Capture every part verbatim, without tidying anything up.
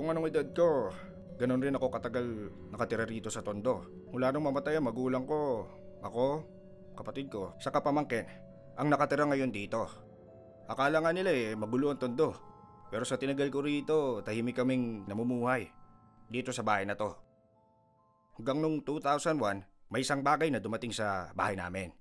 kung anong edad ko, ganon rin ako katagal nakatira rito sa Tondo. Mula nung mamatay ang magulang ko, ako, kapatid ko, sa kapamangkin, ang nakatira ngayon dito. Akala nga nila eh, magulo ang Tondo. Pero sa tinagal ko rito, tahimik kaming namumuhay dito sa bahay na to. Hanggang nung two thousand one, may isang bagay na dumating sa bahay namin.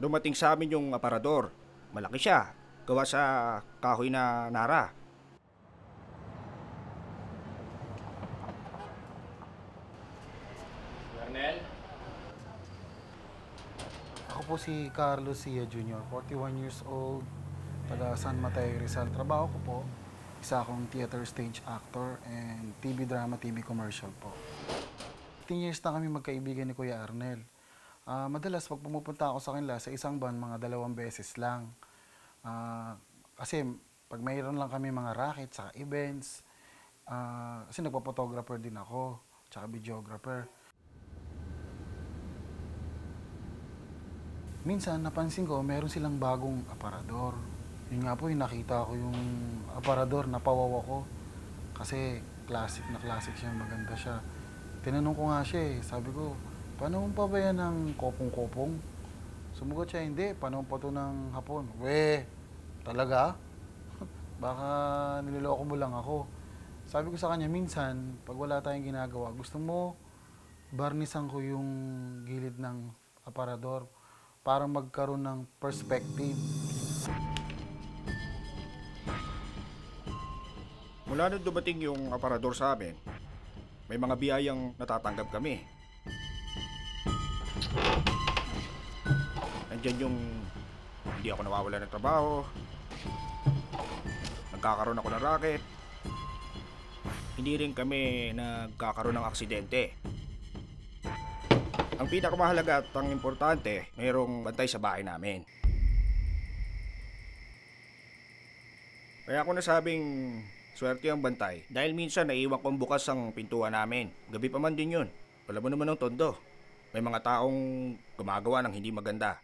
Dumating sa amin yung aparador. Malaki siya, gawa sa kahoy na nara. Arnel? Ako po si Carlos Cia Junior, forty-one years old, taga San Mateo, Rizal. Trabaho ko po, isa akong theater stage actor and T V drama, T V commercial po. fifteen years na kami magkaibigan ni Kuya Arnel. Uh, madalas pag pumupunta ako sa kanila sa isang buwan, mga dalawang beses lang. Uh, kasi pag mayroon lang kami mga racket sa events, uh, kasi nagpa-photographer din ako, tsaka videographer. Minsan napansin ko meron silang bagong aparador. Yun nga po, yung nakita ko yung aparador, napawaw ako. Kasi classic na classic siya, maganda siya. Tinanong ko nga siya eh, sabi ko, "Panahon pa ba yan ng kopong-kopong?" Sumugot siya, "Hindi, panahon pa to ng hapon." "Weh, talaga? Baka niloloko mo lang ako." Sabi ko sa kanya, minsan, pag wala tayong ginagawa, gusto mo, barnisan ko yung gilid ng aparador para magkaroon ng perspective. Mula nung dumating yung aparador sa amin, may mga biyayang natatanggap kami. Nandiyan yung hindi ako nawawala ng trabaho, nagkakaroon ako ng racket, hindi rin kami nagkakaroon ng aksidente. Ang pinakamahalaga at ang importante, mayroong bantay sa bahay namin. Kaya ako nasabing swerte ang bantay dahil minsan naiwan kong bukas ang pintuan namin. Gabi pa man din yun. Wala mo naman ng Tondo. May mga taong gumagawa ng hindi maganda.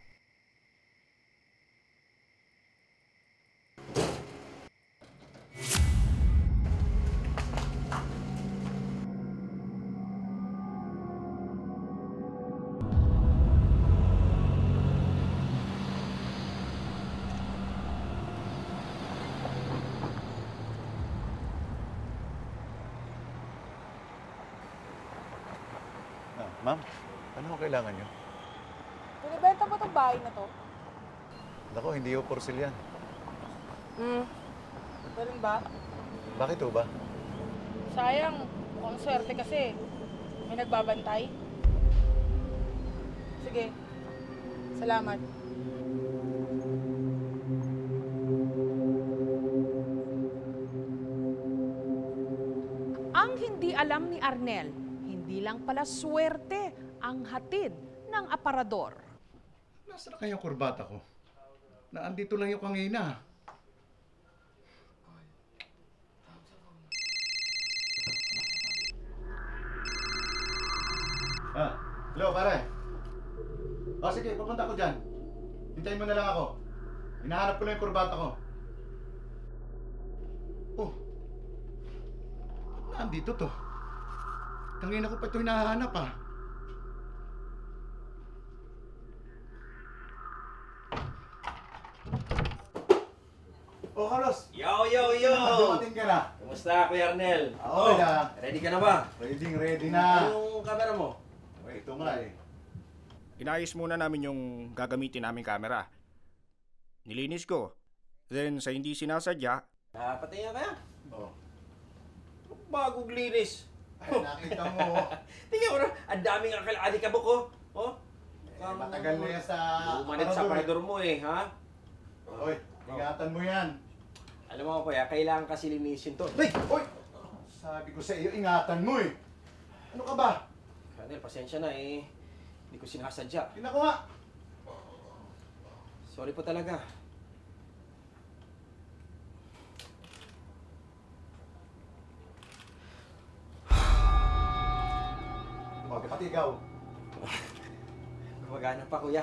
Ah, ma'am? Ano kailangan nyo? Binibenta ba itong bahay na to? Naku, hindi yung porcel yan. Hmm. Ganun ba? Bakit o ba? Sayang. Mukhang swerte kasi. May nagbabantay. Sige. Salamat. Ang hindi alam ni Arnel, hindi lang pala swerte ang hatid ng aparador. Nasaan na kaya kurbata ko? Naandito lang yung kangina. Ah, hello, pare. O sige, pupunta ko dyan. Hintayin mo na lang ako. Hinahanap ko lang yung kurbata ko. Oh, naandito to. Kangina ko pa ito hinahanap ah. Oh, Carlos! Yo, yo, yo! Dumating ka na! Kumusta, Kuya Arnel? Ako na. Ready ka na ba? Ready, ready na. Yung camera mo? Okay, ito nga eh. Inayos muna namin yung gagamitin namin camera. Nilinis ko. Then, sa hindi sinasadya... Ah, patayin ka kaya? Oo. Bagong linis. Ay, nakita mo. Tingnan mo na, ang daming akal alikabok ko. Oh. Matagal na yan sa... Umanit sa parador mo eh, ha? Oy, ingatan mo yan. Alam mo ko, Kuya, kailangan kasi linisin to. Hey! Oy! Sabi ko sa iyo, ingatan mo eh. Ano ka ba? Arnel, pasensya na eh. Hindi ko sinasadya. Tingnan ko nga. Sorry po talaga. Huwag pati ikaw. Gumagana pa, kuya.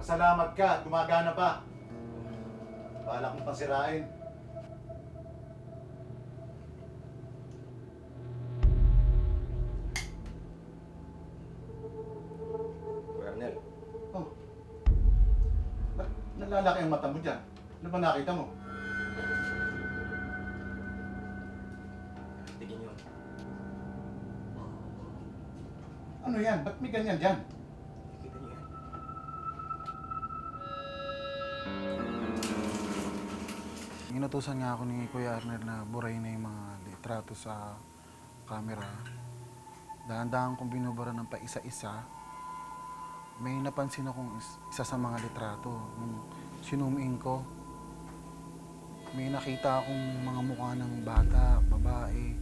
Masalamat ka. Gumagana pa. Bala kong pasirain. Arnel. Oh. Ba't nalalaki ang mata mo dyan? Ano ba nakita mo? Tingin yun. Ano yan? Ba't may ganyan dyan? Nakikita niyo yan. Inutusan nga ako ni Kuya Arnel na burahin na yung mga litrato sa camera. Dahan-dahan kong binubura ng pa isa-isa. May napansin akong isa sa mga litrato. Nung sinumiin ko, may nakita akong mga mukha ng bata, babae.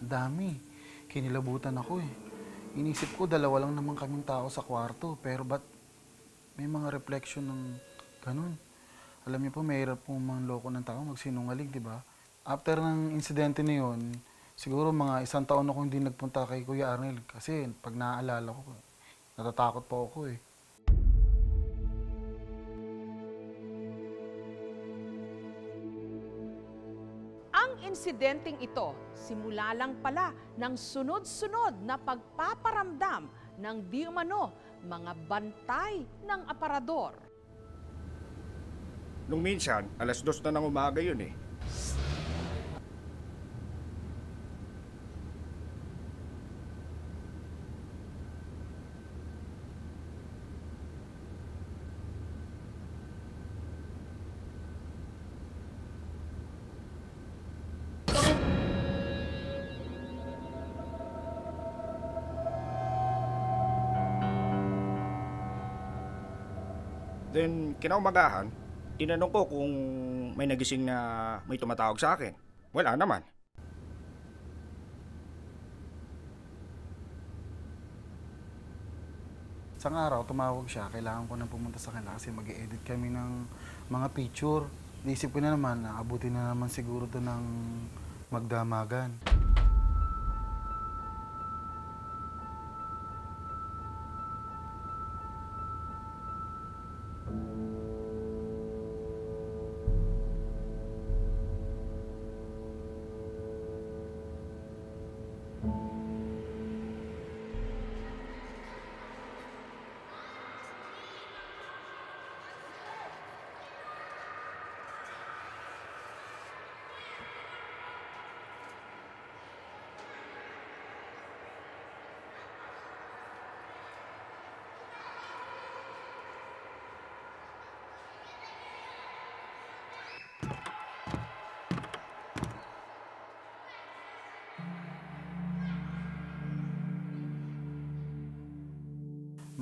Ang dami. Kinilabutan ako eh. Inisip ko, dalawa lang naman kaming tao sa kwarto. Pero ba't may mga reflection ng ganun? Alam niyo po, mahirap po mga loko ng tao magsinungaling, di ba? After ng insidente na yun, siguro mga isang taon ako hindi nagpunta kay Kuya Arnel. Kasi pag naaalala ko, natatakot pa ako eh. Ang insidenteng ito, simula lang pala ng sunod-sunod na pagpaparamdam ng di umano mga bantay ng aparador. Nung minsan, alas dos na ng umaga yun eh. Then, kinaumagahan, tinanong ko kung may nagising na may tumatawag sa akin. Wala naman. Isang araw, tumawag siya. Kailangan ko na pumunta sa kanila kasi mag-i-edit kami ng mga picture. Naisip ko na naman, naabuti na naman siguro to ng magdamagan.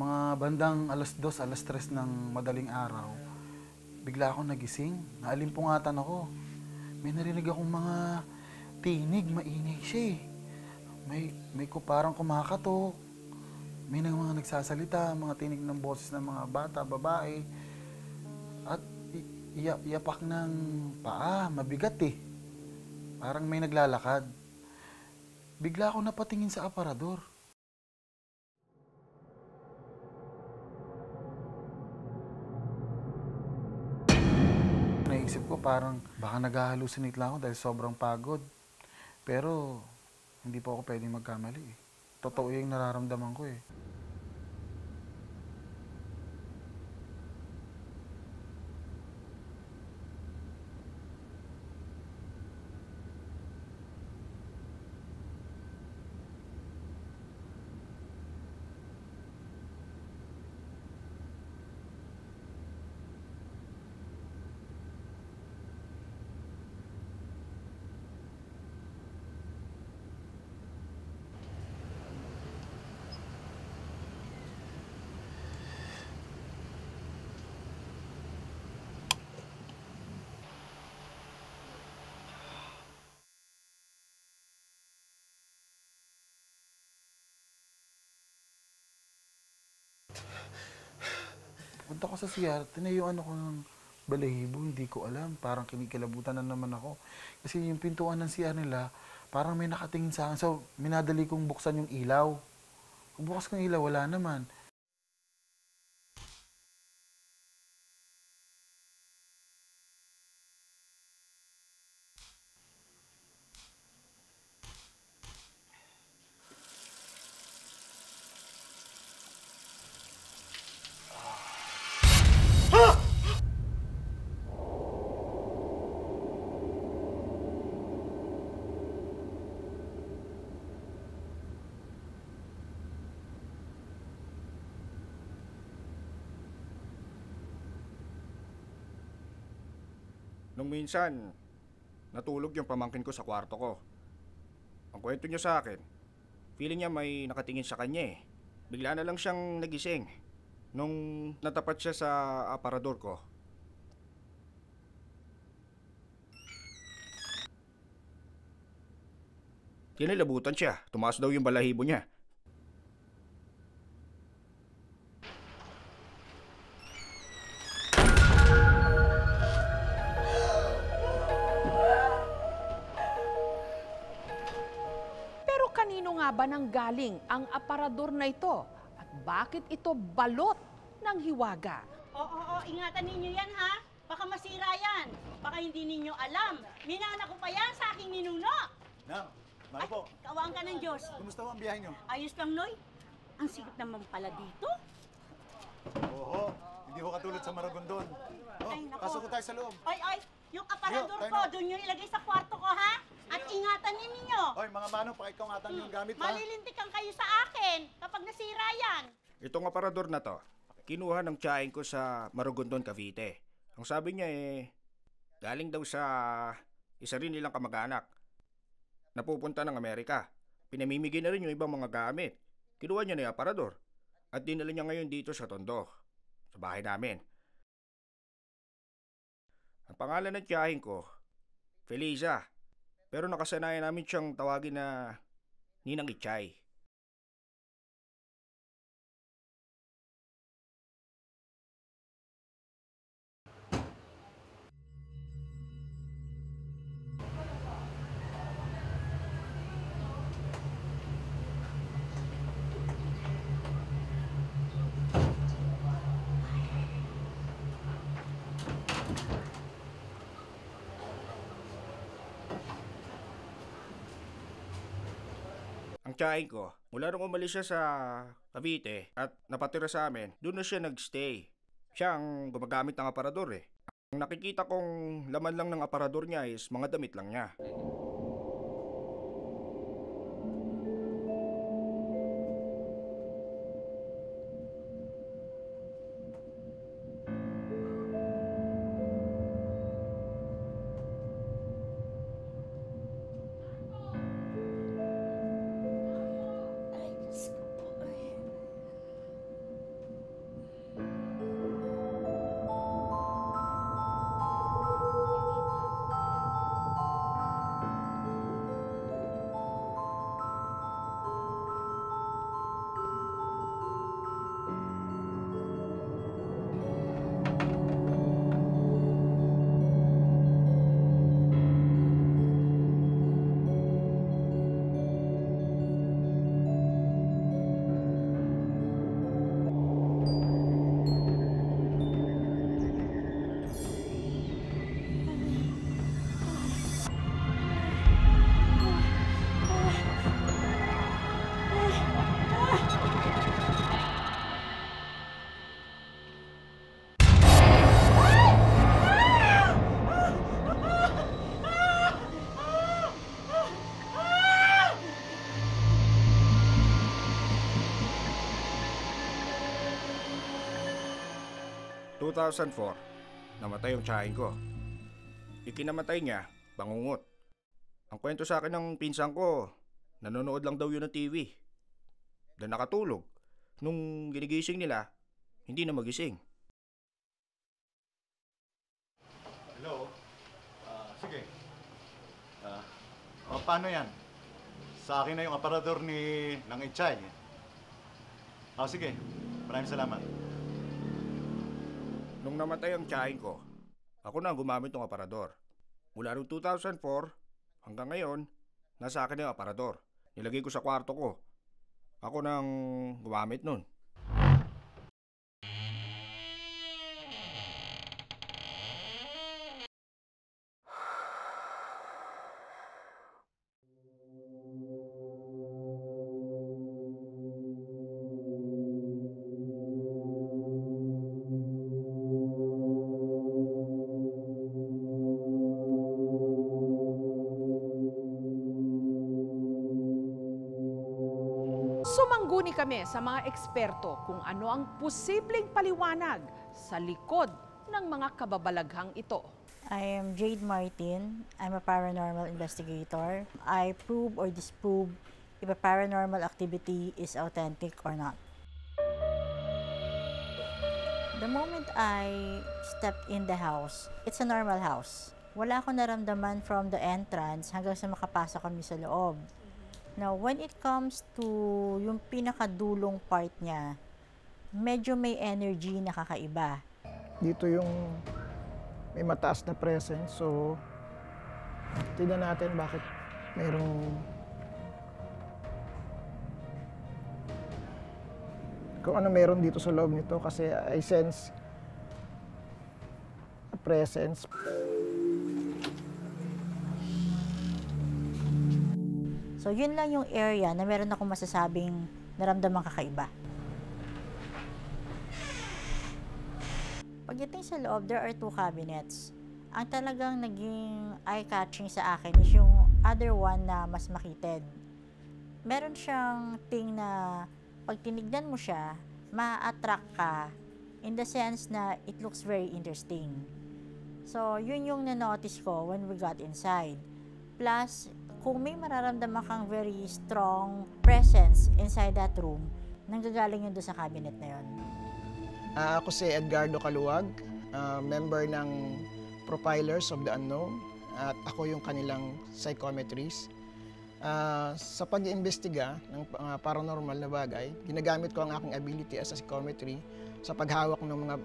Mga bandang alas dos, alas tres ng madaling araw, bigla akong nagising, naalimpungatan ako. May narinig akong mga tinig, maingay siya eh. May, may ko parang kumakatok. May mga nagsasalita, mga tinig ng boses ng mga bata, babae. At iyapak ng paa, mabigat eh. Parang may naglalakad. Bigla akong napatingin sa aparador. Naisip ko parang baka nag-hallucinate lang ako dahil sobrang pagod. Pero hindi po ako pwedeng magkamali eh. Totoo yung nararamdaman ko eh. Punta ko sa C R, tinayuan ako ng balahibo, hindi ko alam. Parang kinikilabutan na naman ako. Kasi yung pintuan ng C R nila, parang may nakatingin sa akin. So, minadali kong buksan yung ilaw. Kung bukas kong ilaw, wala naman. Nung minsan, natulog yung pamangkin ko sa kwarto ko. Ang kwento niya sa akin, feeling niya may nakatingin sa kanya eh. Bigla na lang siyang nagising nung natapat siya sa aparador ko. Kinilabutan siya, tumaas daw yung balahibo niya. Ba nang galing ang aparador na ito at bakit ito balot ng hiwaga? Oo, oo, ingatan ninyo yan ha. Baka masira yan. Baka hindi ninyo alam. Minana ko pa yan sa aking ninuno. Ma'am, ma'am po. Kawaan ka ng Diyos. Kumusta po ang biyahe nyo? Ayos lang, Noy. Ang sigit naman pala dito. Oo, hindi ko katulad sa Maragondon. Oh, pasok ko tayo sa loob. Ay, ay, yung aparador ko, doon nyo ilagay sa kwarto ko ha. At ingatan ninyo. Hoy, mga manong, pakikongatan hmm. yung gamit, ha? Malilintikan kayo sa akin kapag nasira yan. Itong aparador na to, kinuha ng tiyahin ko sa Marugondon, Cavite. Ang sabi niya eh, galing daw sa isa rin nilang kamag-anak. Napupunta ng Amerika. Pinamimigay na rin yung ibang mga gamit. Kinuha niya na yung aparador. At dinala niya ngayon dito sa Tondo, sa bahay namin. Ang pangalan ng tiyahin ko, Feliza. Pero nakasanayan namin siyang tawagin na Ninang Ichay. Ang tiyahin ko, mula nung umalis siya sa Cavite at napatira sa amin, doon na siya nagstay. Siya ang gumagamit ng aparador eh. Ang nakikita kong laman lang ng aparador niya is mga damit lang niya. two thousand four, namatay yung tiyahin ko. Ikinamatay niya, bangungot. Ang kwento sa akin ng pinsang ko, nanonood lang daw yun ng T V. Doon nakatulog. Nung ginigising nila, hindi na magising. Hello? Uh, sige. Uh, o, paano yan? Sa akin na yung aparador ni Nang Ichay. O, sige. Maraming salamat. Nung namatay ang tiyahin ko, ako na ang gumamit ng aparador. Mula noong two thousand four hanggang ngayon, nasa akin ang aparador. Nilagay ko sa kwarto ko. Ako nang gumamit nun. Sumangguni kami sa mga eksperto kung ano ang posibleng paliwanag sa likod ng mga kababalaghang ito. I am Jade Martin. I'm a paranormal investigator. I prove or disprove if a paranormal activity is authentic or not. The moment I stepped in the house, it's a normal house. Wala akong naramdaman from the entrance hanggang sa makapasok kami sa loob. Now, when it comes to yung pinakadulong part niya, medyo may energy na kakaiba. Dito yung may mataas na presence, so tignan natin bakit mayroong... Kung ano meron dito sa loob nito, kasi I sense a presence. So, yun lang yung area na meron akong masasabing naramdaman kakaiba. Pagdating sa loob, there are two cabinets. Ang talagang naging eye-catching sa akin is yung other one na mas makitid. Meron siyang thing na pag tinignan mo siya, ma-attract ka in the sense na it looks very interesting. So, yun yung nanotice ko when we got inside. Plus, kung may mararamdaman kang very strong presence inside that room, nanggagaling yun doon sa cabinet na yun. Uh, ako si Edgardo Caluag, uh, member ng Prophylers of the Unknown, at ako yung kanilang psychometrist. Uh, sa pag-iimbestiga ng uh, paranormal na bagay, ginagamit ko ang aking ability as a psychometry sa paghawak ng mga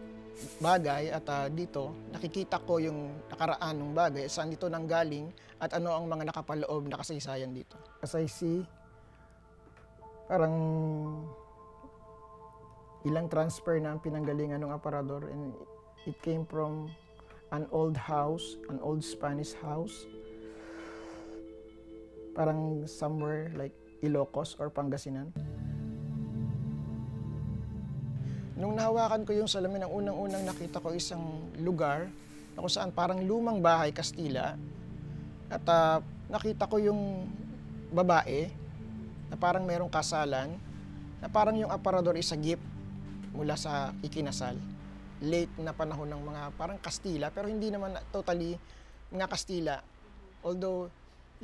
bagay at uh, dito nakikita ko yung nakaraan ng bagay, saan dito nanggaling at ano ang mga nakapaloob na kasaysayan dito. As I see, parang ilang transfer na ang pinanggalingan ng aparador, and it came from an old house, an old Spanish house. Parang somewhere like Ilocos or Pangasinan. Nung nahawakan ko yung salamin, ang unang-unang nakita ko isang lugar na kung saan parang lumang bahay, Kastila. At uh, nakita ko yung babae na parang merong kasalan, na parang yung aparador isagip mula sa ikinasal. Late na panahon ng mga parang Kastila, pero hindi naman totally mga Kastila. Although,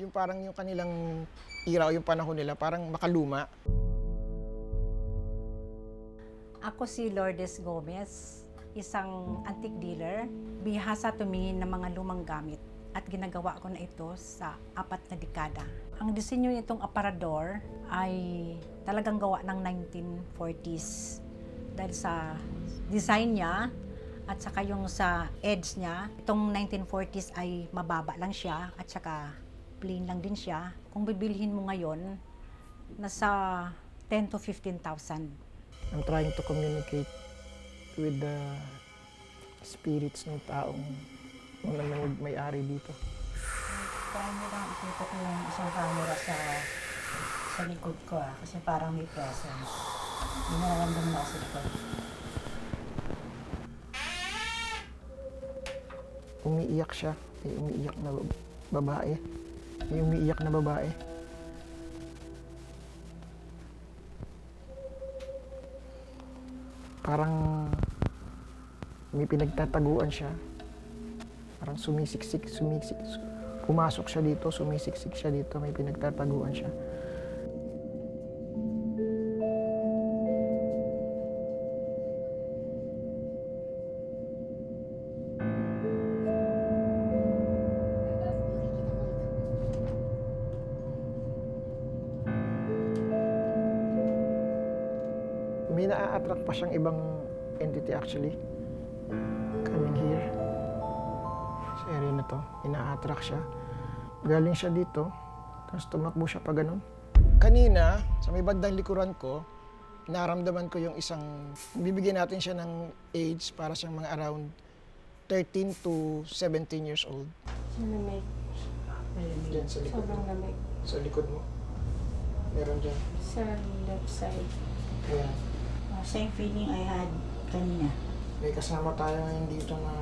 yung parang yung kanilang era o yung panahon nila parang makaluma. Ako si Lourdes Gomez, isang antique dealer. Bihasa tumingin ng mga lumang gamit at ginagawa ko na ito sa apat na dekada. Ang disenyo nitong aparador ay talagang gawa ng nineteen forties dahil sa design niya at saka yung sa edge niya. Itong nineteen forties ay mababa lang siya at saka plain lang din siya. Kung bibilhin mo ngayon, nasa ten to fifteen thousand. I'm trying to communicate with the spirits ng taong naman may-ari dito. Camera, ikita ko yung isang camera sa, sa likod ko ah, kasi parang may presence. Hindi nararamdaman na ako sa likod. Umiiyak siya, may umiiyak na babae, may umiiyak na babae. Parang may pinagtataguan siya. Parang sumisiksik, sumisiksik. Pumasok siya dito, sumisiksik siya dito, may pinagtataguan siya. May na-attract pa siyang ibang entity actually. coming here. Sa area na to, ina-attract siya. Galing siya dito, tapos tumakbo siya pa ganun. Kanina, sa may bandang likuran ko, naramdaman ko yung isang, bibigyan natin siya ng age para siyang mga around thirteen to seventeen years old. Malamig. Diyan sa likod. Sobrang lamig. Sa likod mo. Meron dyan. Sa left side. Ayan. Uh, same feeling I had kanina. May kasama tayo ngayon dito na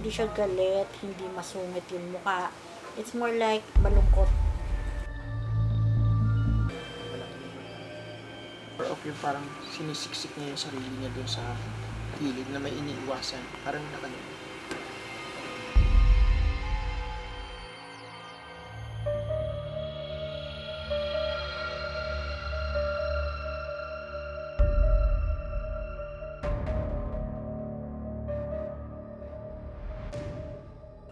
hindi siya galit, hindi masungit yung mukha. It's more like malungkot. Or of yung parang sinisiksik niya yung sarili niya doon sa gilid na may iniiwasan. Parang nakalit.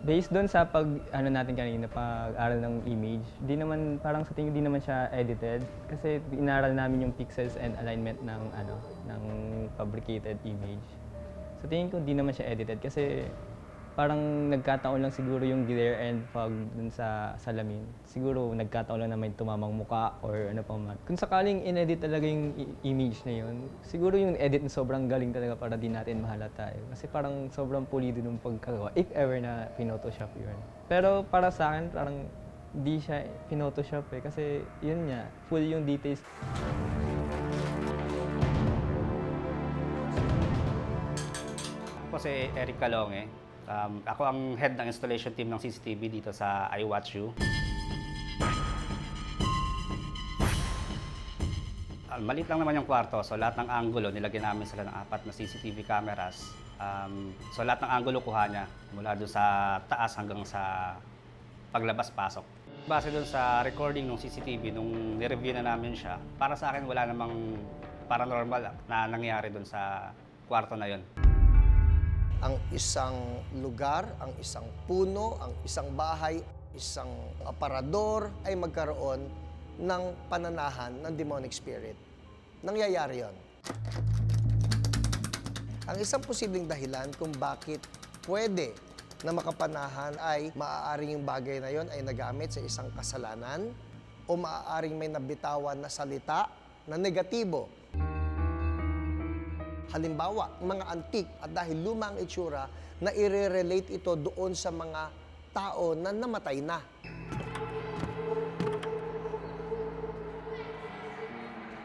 Based doon sa pag ano natin kanina pag-aral ng image, di naman parang sa tingin di naman siya edited kasi inaral namin yung pixels and alignment ng ano ng fabricated image. Sa tingin ko di naman siya edited kasi parang nagkataon lang siguro yung glare and fog dun sa salamin. Siguro nagkataon lang na may tumamang muka or ano pa man. Kung sakaling inedit talaga yung image na yun, siguro yung edit na sobrang galing talaga para di natin mahalata eh. Kasi parang sobrang pulido nung pagkagawa, if ever na pinotoshop yun. Pero para sa akin, parang di siya pinotoshop eh. Kasi yun nga, full yung details. Ako si Eric Calong eh. Um, ako ang head ng installation team ng C C T V dito sa I Watch You. Um, maliit lang naman yung kwarto, so lahat ng angulo, nilagyan namin sila ng apat na C C T V cameras. Um, so lahat ng angulo kuha niya, mula doon sa taas hanggang sa paglabas-pasok. Base doon sa recording ng C C T V, nung nireview na namin siya, para sa akin wala namang paranormal na nangyari doon sa kwarto na yon. Ang isang lugar, ang isang puno, ang isang bahay, isang aparador ay magkaroon ng pananahan ng demonic spirit. Nangyayari yon. Ang isang posibleng dahilan kung bakit pwede na makapanahan ay maaaring yung bagay na yon ay nagamit sa isang kasalanan o maaaring may nabitawan na salita na negatibo. Halimbawa, mga antik at dahil luma ang itsura, na i-relate ito doon sa mga tao na namatay na.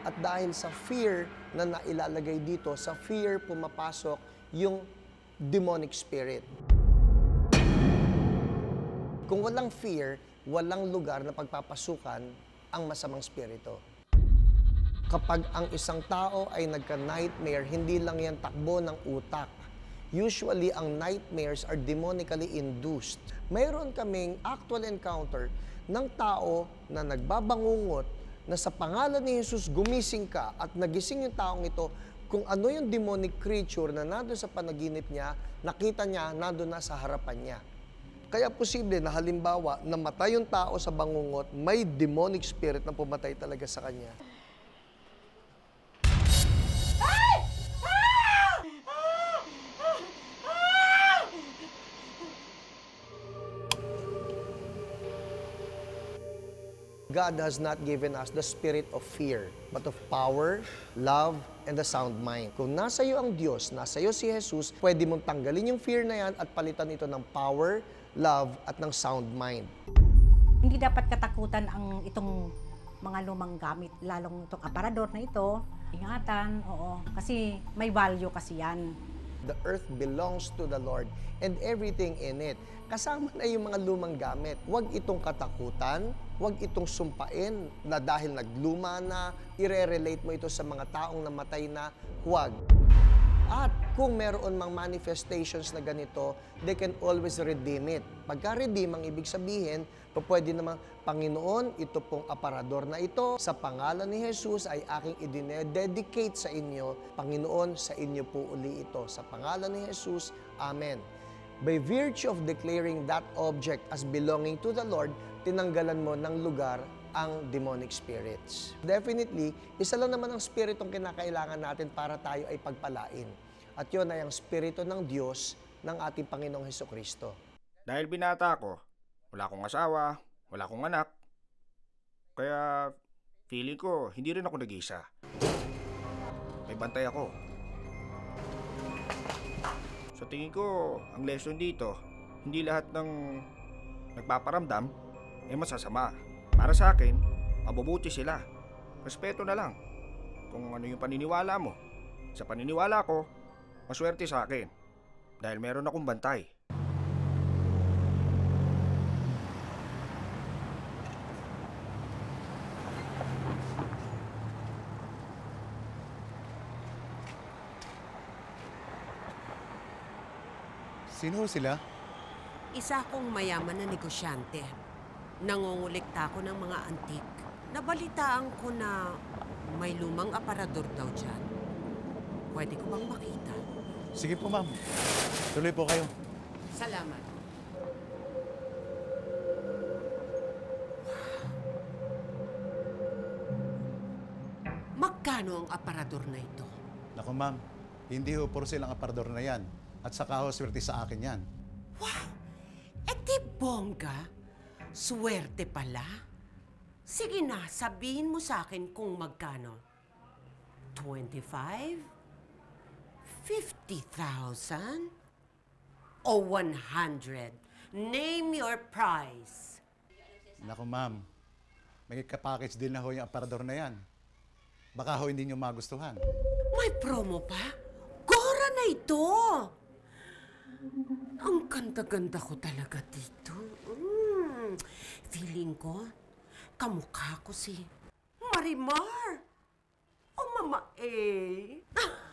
At dahil sa fear na nailalagay dito, sa fear pumapasok yung demonic spirit. Kung walang fear, walang lugar na pagpapasukan ang masamang spirito. Kapag ang isang tao ay nagka-nightmare, hindi lang yan takbo ng utak. Usually, ang nightmares are demonically induced. Mayroon kaming actual encounter ng tao na nagbabangungot na sa pangalan ni Jesus, gumising ka at nagising yung taong ito kung ano yung demonic creature na nandun sa panaginip niya, nakita niya, nandun na sa harapan niya. Kaya posible na halimbawa, namatay yung tao sa bangungot, may demonic spirit na pumatay talaga sa kanya. God has not given us the spirit of fear, but of power, love, and a sound mind. Kung nasa iyo ang Diyos, nasa iyo si Jesus, pwede mong tanggalin yung fear na yan at palitan ito ng power, love, at ng sound mind. Hindi dapat katakutan ang itong mga lumang gamit, lalong itong aparador na ito. Ingatan, oo, kasi may value kasi yan. The earth belongs to the Lord and everything in it. Kasama na yung mga lumang gamit. Huwag itong katakutan, huwag itong sumpain na dahil nagluma na, ire-relate mo ito sa mga taong namatay na, huwag. At kung meron mang manifestations na ganito, they can always redeem it. Pagka-redeem, ang ibig sabihin, pwede namang, Panginoon, ito pong aparador na ito, sa pangalan ni Jesus ay aking idinededicate sa inyo. Panginoon, sa inyo po uli ito. Sa pangalan ni Jesus, Amen. By virtue of declaring that object as belonging to the Lord, tinanggalan mo ng lugar ang demonic spirits. Definitely, isa lang naman ang spiritong kinakailangan natin para tayo ay pagpalain. At yun ay ang spirito ng Diyos ng ating Panginoong Hesukristo. Dahil binata ako, wala akong asawa, wala akong anak, kaya feeling ko hindi rin ako nag-iisa. May bantay ako. Sa tingin ko, ang lesson dito, hindi lahat ng nagpaparamdam ay masasama. Para sa akin, mabubuti sila. Respeto na lang kung ano yung paniniwala mo. Sa paniniwala ko, maswerte sa akin dahil meron akong bantay. Sino sila? Isa akong mayaman na negosyante. Nangungulikta ko ng mga antik. Nabalitaan ko na may lumang aparador daw dyan. Pwede ko bang makita? Sige po, ma'am. Tuloy po kayo. Salamat. Magkano ang aparador na ito? Naku, ma'am. Hindi ho puro silang aparador na yan. At saka ho, swerte sa akin yan. Wow! E di bongga? Swerte pala. Sige na, sabihin mo sa akin kung magkano. twenty-five? fifty thousand? O one hundred? Name your price. Naku, ma'am. May kapackage din na ho yung aparador na yan. Baka ho hindi nyo magustuhan. May promo pa? Gora na ito! Ang ganda-ganda ko talaga dito. Feeling ko, kamukha ko si Marimar o Mama A.